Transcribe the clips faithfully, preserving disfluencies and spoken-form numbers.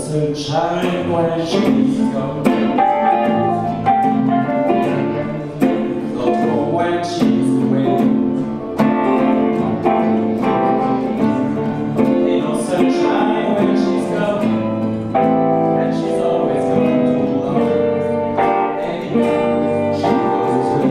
Sunshine when she's gone, love when she's away. Ain't no sunshine when she's gone, and she's always gone too long. Anyway, she goes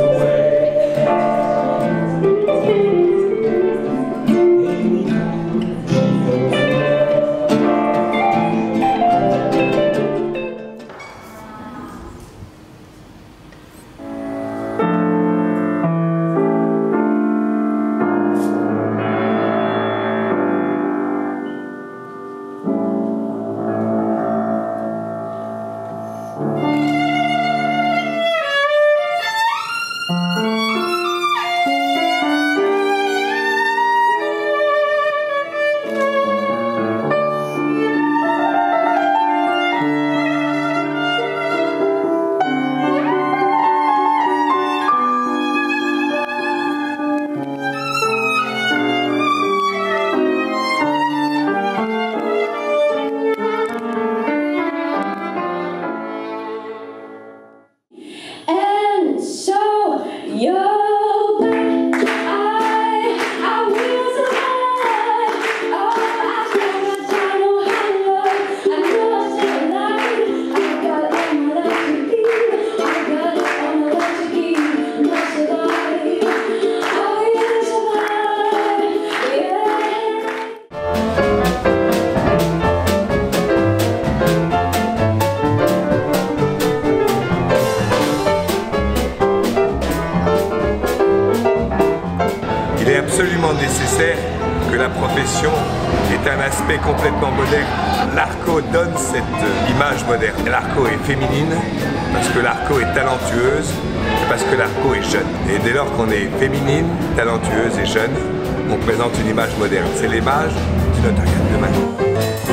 away. Il est absolument nécessaire que la profession ait un aspect complètement moderne. L'Arco donne cette image moderne. L'Arco est féminine parce que l'Arco est talentueuse et parce que l'Arco est jeune. Et dès lors qu'on est féminine, talentueuse et jeune, on présente une image moderne. C'est l'image du notariat de demain.